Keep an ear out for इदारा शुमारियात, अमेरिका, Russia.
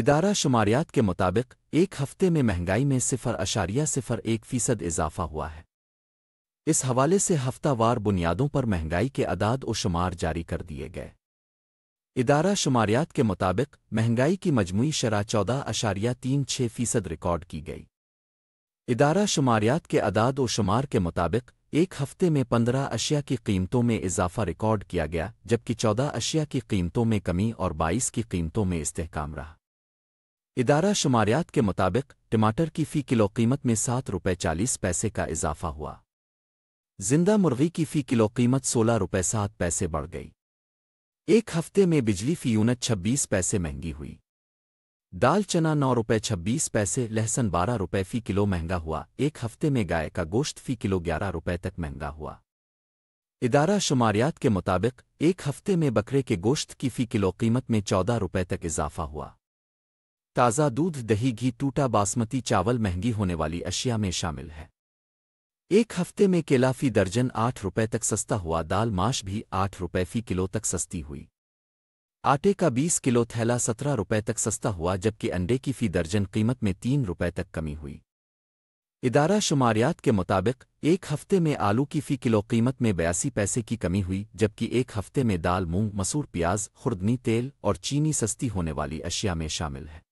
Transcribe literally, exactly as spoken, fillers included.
इदारा शुमारियात के मुताबिक एक हफ्ते में महंगाई में सिफर अशारिया सिफर एक फीसद इजाफा हुआ है। इस हवाले से हफ्तावार बुनियादों पर महंगाई के अदाद और शुमार जारी कर दिए गए। इदारा शुमारियात के मुताबिक महंगाई की मजमूई शरह चौदह अशारिया तीन छः फीसद रिकॉर्ड की गई। इदारा शुमारियात के अदाद और शुमार के मुताबिक एक हफ्ते में पंद्रह अशिया की कीमतों में इजाफा रिकॉर्ड किया गया, जबकि चौदह अशिया की कीमतों में कमी और बाईस की कीमतों में इस्तेहकाम रहा। इदारा शुमारियात के मुताबिक टमाटर की फ़ी किलो कीमत में सात रुपये चालीस पैसे का इजाफा हुआ। जिंदा मुर्गी की फ़ी किलो कीमत सोलह रुपये सात पैसे बढ़ गई। एक हफ्ते में बिजली फ़ी यूनिट छब्बीस पैसे महंगी हुई। दाल चना नौ रुपये छब्बीस पैसे, लहसुन बारह रुपये फ़ी किलो महंगा हुआ। एक हफ्ते में गाय का गोश्त फ़ी किलो ग्यारह रुपये तक महंगा हुआ। इदारा शुमारियात के मुताबिक एक हफ्ते में बकरे के गोश्त की फ़ी किलो कीमत में चौदह रुपये तक इजाफा हुआ। ताज़ा दूध, दही, घी, टूटा बासमती चावल महंगी होने वाली अशिया में शामिल है। एक हफ्ते में केला फ़ी दर्जन आठ रुपये तक सस्ता हुआ। दाल माश भी आठ रुपये फ़ी किलो तक सस्ती हुई। आटे का बीस किलो थैला सत्रह रुपये तक सस्ता हुआ, जबकि अंडे की फ़ी दर्जन कीमत में तीन रुपये तक कमी हुई। इदारा शुमारियात के मुताबिक एक हफ्ते में आलू की फ़ी किलो कीमत में बयासी पैसे की कमी हुई, जबकि एक हफ्ते में दाल, मूंग, मसूर, प्याज, खुर्दनी, तेल और चीनी सस्ती होने वाली अशिया में शामिल है।